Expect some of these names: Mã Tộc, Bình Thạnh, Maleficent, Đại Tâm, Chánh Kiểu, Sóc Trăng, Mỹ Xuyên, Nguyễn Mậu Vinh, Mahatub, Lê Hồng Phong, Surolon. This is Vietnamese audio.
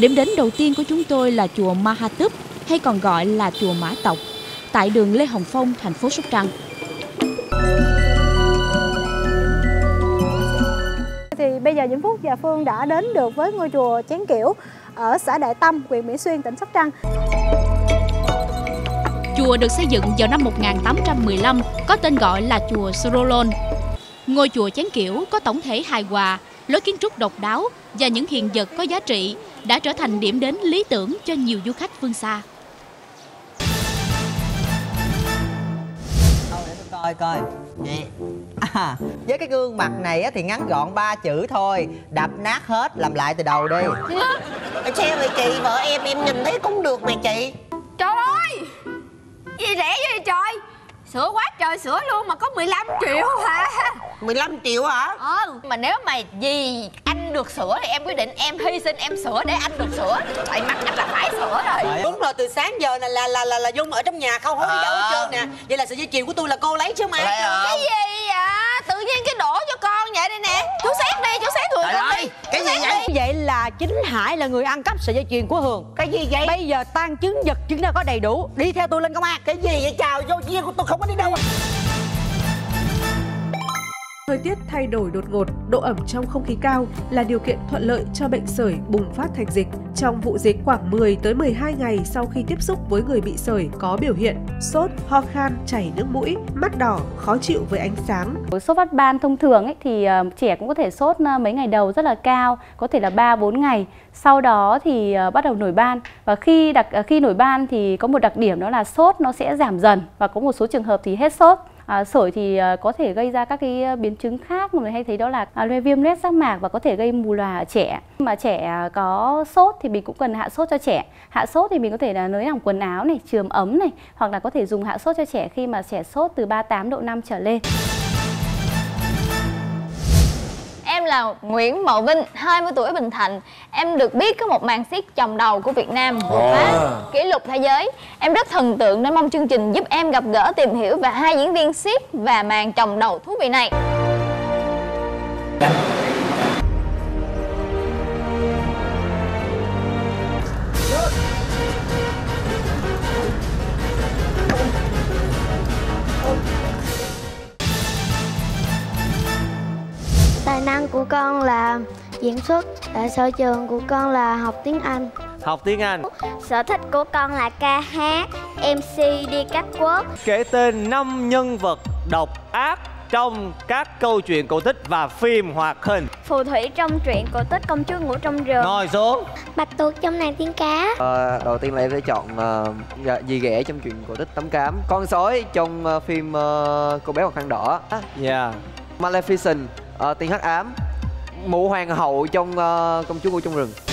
Điểm đến đầu tiên của chúng tôi là chùa Mahatub, hay còn gọi là chùa Mã Tộc, tại đường Lê Hồng Phong, thành phố Sóc Trăng. Thì bây giờ Vĩnh Phúc và Phương đã đến được với ngôi chùa Chánh Kiểu ở xã Đại Tâm, huyện Mỹ Xuyên, tỉnh Sóc Trăng. Chùa được xây dựng vào năm 1815, có tên gọi là chùa Surolon. Ngôi chùa Chánh Kiểu có tổng thể hài hòa, lối kiến trúc độc đáo và những hiện vật có giá trị đã trở thành điểm đến lý tưởng cho nhiều du khách phương xa. Coi vậy. À, với cái gương mặt này á, thì ngắn gọn 3 chữ thôi: đập nát hết, làm lại từ đầu đi. Sao vậy chị? Vợ em nhìn thấy cũng được mà chị. Trời ơi, gì rẻ vậy trời, sửa quá trời sửa luôn mà có 15 triệu hả? 15 triệu hả? Mà nếu mà gì anh được sửa thì em quyết định em hy sinh, em sửa để anh được sửa. Tại mắt anh là phải sửa rồi. Đúng rồi, từ sáng giờ này là Dung ở trong nhà không hối đi đâu hết trơn nè. Vậy là sợi dây chuyền của tôi là cô lấy chứ mà. Cái gì vậy? Tự nhiên cái đổ cho con vậy đây nè. Chú xét đi, chú xét Hường đi. Cái gì vậy? Vậy là chính Hải là người ăn cắp sợi dây chuyền của Hường. Cái gì vậy? Bây giờ tang chứng vật chứng đã có đầy đủ, đi theo tôi lên công an. Cái gì vậy? Chào vô duyên của tôi không có đi đâu. Thời tiết thay đổi đột ngột, độ ẩm trong không khí cao là điều kiện thuận lợi cho bệnh sởi bùng phát thành dịch. Trong vụ dịch, khoảng 10 tới 12 ngày sau khi tiếp xúc với người bị sởi có biểu hiện sốt, ho khan, chảy nước mũi, mắt đỏ, khó chịu với ánh sáng. Sốt phát ban thông thường ấy, thì trẻ cũng có thể sốt mấy ngày đầu rất là cao, có thể là 3-4 ngày. Sau đó thì bắt đầu nổi ban, và khi nổi ban thì có một đặc điểm đó là sốt nó sẽ giảm dần, và có một số trường hợp thì hết sốt. Sởi thì có thể gây ra các cái biến chứng khác mà mình hay thấy, đó là viêm loét giác mạc và có thể gây mù lòa ở trẻ. Mà trẻ có sốt thì mình cũng cần hạ sốt cho trẻ. Hạ sốt thì mình có thể là nới lỏng quần áo này, chườm ấm này, hoặc là có thể dùng hạ sốt cho trẻ khi mà trẻ sốt từ 38 độ 5 trở lên. Em là Nguyễn Mậu Vinh, 20 tuổi, Bình Thạnh. Em được biết có một màn xiết chồng đầu của Việt Nam vượt phá kỷ lục thế giới. Em rất thần tượng nên mong chương trình giúp em gặp gỡ, tìm hiểu về hai diễn viên xiết và màn chồng đầu thú vị này. Tài năng của con là diễn xuất, sở trường của con là học tiếng Anh. Học tiếng Anh. Sở thích của con là ca hát, MC đi các quốc. Kể tên 5 nhân vật độc ác trong các câu chuyện cổ tích và phim hoạt hình. Phù thủy trong truyện cổ tích Công chúa ngủ trong rừng. Ngồi xuống. Bạch tuộc trong nàng tiên cá. Đầu tiên là em sẽ chọn dì ghẻ trong truyện cổ tích Tấm Cám. Con sói trong phim Cô bé Mặt Khăn Đỏ. Yeah. Maleficent, tiếng hắc ám. Mụ hoàng hậu trong Công chúa ngủ trong rừng.